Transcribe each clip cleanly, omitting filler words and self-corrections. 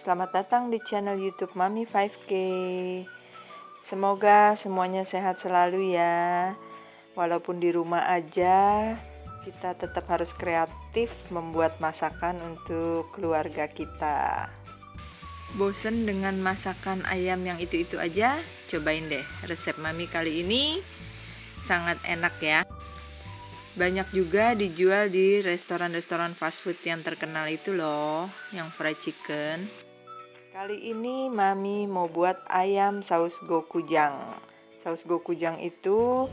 Selamat datang di channel YouTube Mami 5K. Semoga semuanya sehat selalu ya. Walaupun di rumah aja, kita tetap harus kreatif membuat masakan untuk keluarga kita. Bosen dengan masakan ayam yang itu-itu aja? Cobain deh resep Mami kali ini. Sangat enak ya. Banyak juga dijual di restoran-restoran fast food yang terkenal itu loh, yang fried chicken. Kali ini Mami mau buat ayam saus gochujang. Saus gochujang itu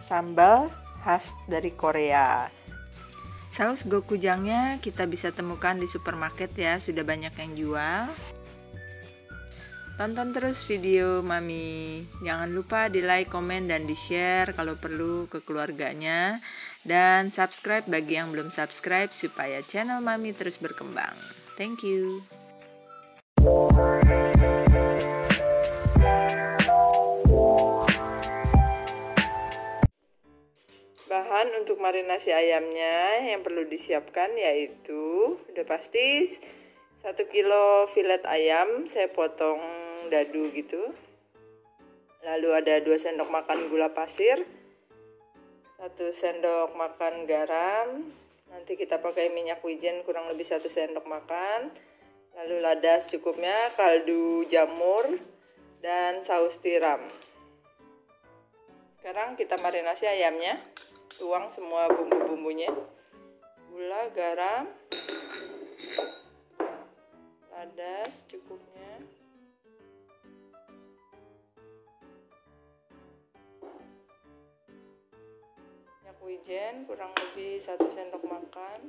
sambal khas dari Korea. Saus gochujangnya kita bisa temukan di supermarket ya, sudah banyak yang jual. Tonton terus video Mami. Jangan lupa di like, komen, dan di share kalau perlu ke keluarganya. Dan subscribe bagi yang belum subscribe supaya channel Mami terus berkembang. Thank you. Bahan untuk marinasi ayamnya yang perlu disiapkan yaitu udah pasti 1 kilo filet ayam saya potong dadu gitu. Lalu ada 2 sendok makan gula pasir, 1 sendok makan garam. Nanti kita pakai minyak wijen kurang lebih 1 sendok makan. Lalu lada secukupnya, kaldu jamur, dan saus tiram. Sekarang kita marinasi ayamnya. Tuang semua bumbu-bumbunya. Gula, garam, lada secukupnya. Wijen kurang lebih 1 sendok makan,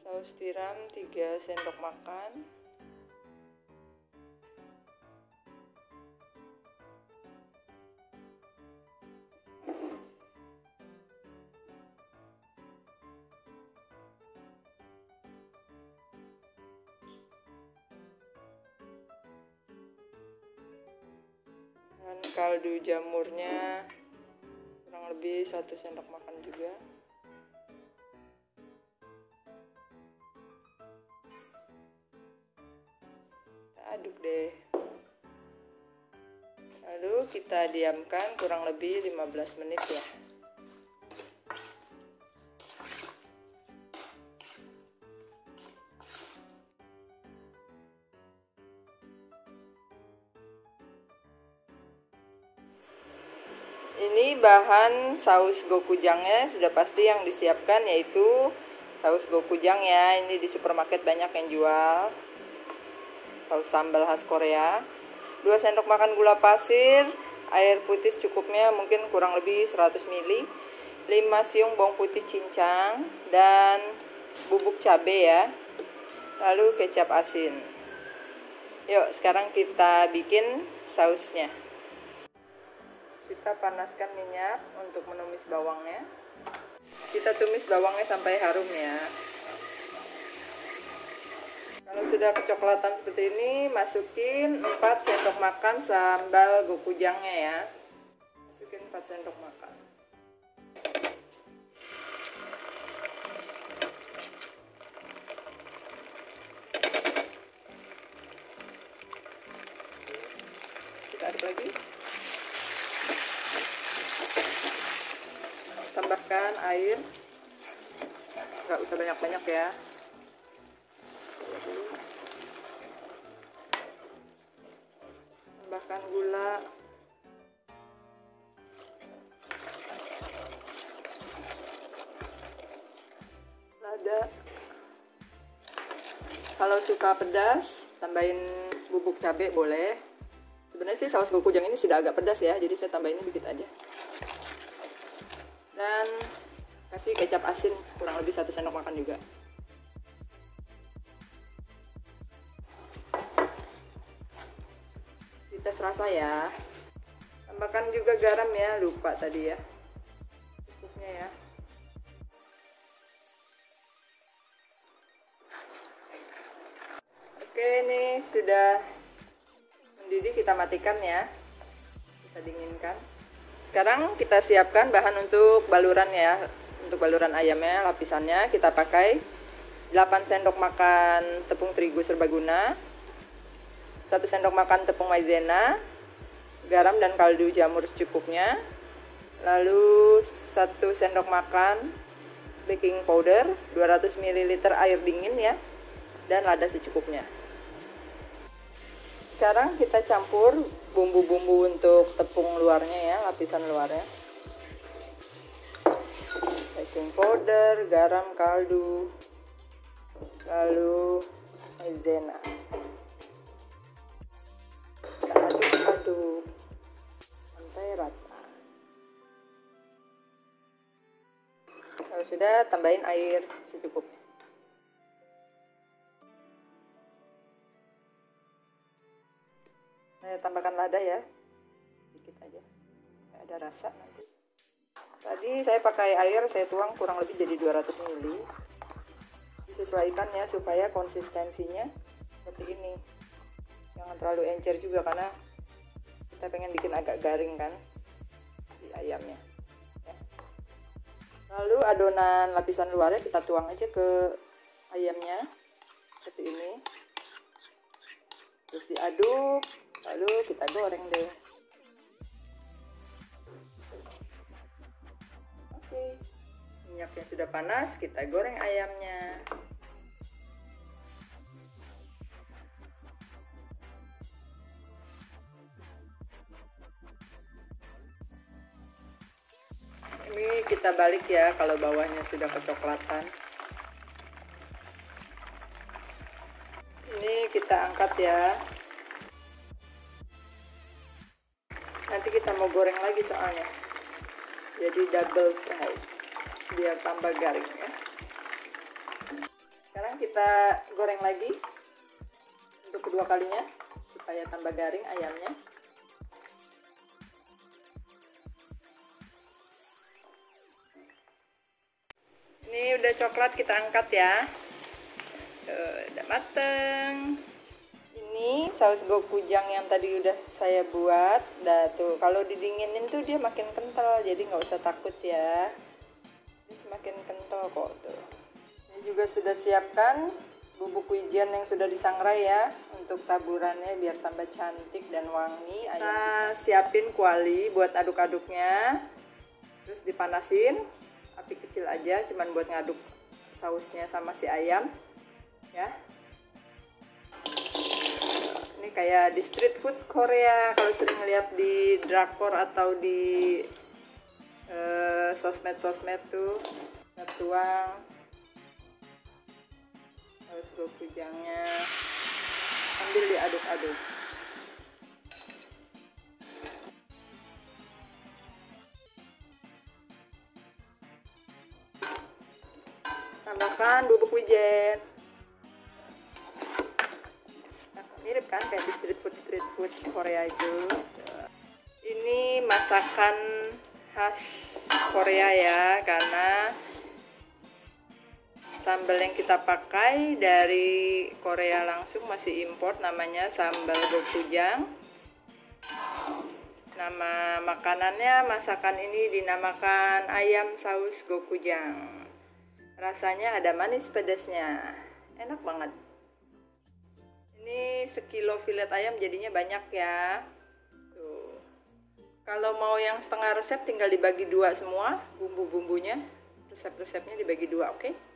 saus tiram 3 sendok makan, dan kaldu jamurnya kurang lebih 1 sendok makan juga. Kita aduk deh. Lalu kita diamkan kurang lebih 15 menit ya. Ini bahan saus gochujangnya sudah pasti yang disiapkan yaitu saus gochujang ya. Ini di supermarket banyak yang jual. Saus sambal khas Korea. 2 sendok makan gula pasir, air putih secukupnya mungkin kurang lebih 100 ml. 5 siung bawang putih cincang dan bubuk cabe ya. Lalu kecap asin. Yuk, sekarang kita bikin sausnya. Kita panaskan minyak untuk menumis bawangnya. Kita tumis bawangnya sampai harum ya. Kalau sudah kecoklatan seperti ini, masukin 4 sendok makan sambal gochujangnya ya. Masukin 4 sendok makan. Kita aduk lagi. Tambahkan air, nggak usah banyak-banyak ya. Tambahkan gula, lada. Kalau suka pedas, tambahin bubuk cabai boleh. Sebenarnya sih saus gochujang ini sudah agak pedas ya, jadi saya tambahin dikit aja. Dan kasih kecap asin kurang lebih 1 sendok makan juga. Dites rasa ya. Tambahkan juga garam ya, lupa tadi ya. Cukupnya ya. Oke, ini sudah mendidih, kita matikan ya. Kita dinginkan. Sekarang kita siapkan bahan untuk baluran ya. Untuk baluran ayamnya, lapisannya kita pakai 8 sendok makan tepung terigu serbaguna, 1 sendok makan tepung maizena, garam dan kaldu jamur secukupnya, lalu 1 sendok makan baking powder, 200 ml air dingin ya, dan lada secukupnya. Sekarang kita campur bumbu-bumbu untuk tepung luarnya ya, lapisan luarnya. Baking powder, garam, kaldu, lalu maizena. Kita aduk-aduk sampai rata. Kalau sudah, tambahin air secukupnya. Saya tambahkan lada ya, dikit aja, nggak ada rasa nanti. Tadi saya pakai air, saya tuang kurang lebih jadi 200 ml. Disesuaikan ya supaya konsistensinya seperti ini. Jangan terlalu encer juga karena kita pengen bikin agak garing kan si ayamnya. Ya. Lalu adonan lapisan luarnya kita tuang aja ke ayamnya seperti ini. Terus diaduk, lalu kita goreng deh. Oke, minyaknya sudah panas, kita goreng ayamnya. Ini kita balik ya kalau bawahnya sudah kecoklatan. Ini kita angkat ya. Nanti kita mau goreng lagi soalnya. Jadi double fry biar tambah garing ya. Sekarang kita goreng lagi untuk kedua kalinya supaya tambah garing ayamnya. Ini udah coklat, kita angkat ya. Udah mateng. Ini saus gochujang yang tadi udah saya buat. Nah tuh, kalau didinginin tuh dia makin kental, jadi nggak usah takut ya. Ini semakin kental kok tuh. Ini juga sudah siapkan bubuk wijen yang sudah disangrai ya, untuk taburannya biar tambah cantik dan wangi. Nah, siapin kuali buat aduk-aduknya. Terus dipanasin, api kecil aja, cuman buat ngaduk sausnya sama si ayam. Ya. Ini kayak di street food Korea, kalau sering lihat di drakor atau di sosmed-sosmed tuh. Kita tuang terus gochujangnya, ambil diaduk-aduk. Tambahkan bubuk wijen. Mirip kan kayak di street food Korea itu. Ini masakan khas Korea ya, karena sambal yang kita pakai dari Korea langsung, masih import, namanya sambal gochujang. Nama makanannya, masakan ini dinamakan ayam saus gochujang. Rasanya ada manis pedasnya, enak banget. Ini sekilo filet ayam jadinya banyak ya. Tuh. Kalau mau yang setengah resep tinggal dibagi dua semua bumbu-bumbunya. Resep-resepnya dibagi dua, oke?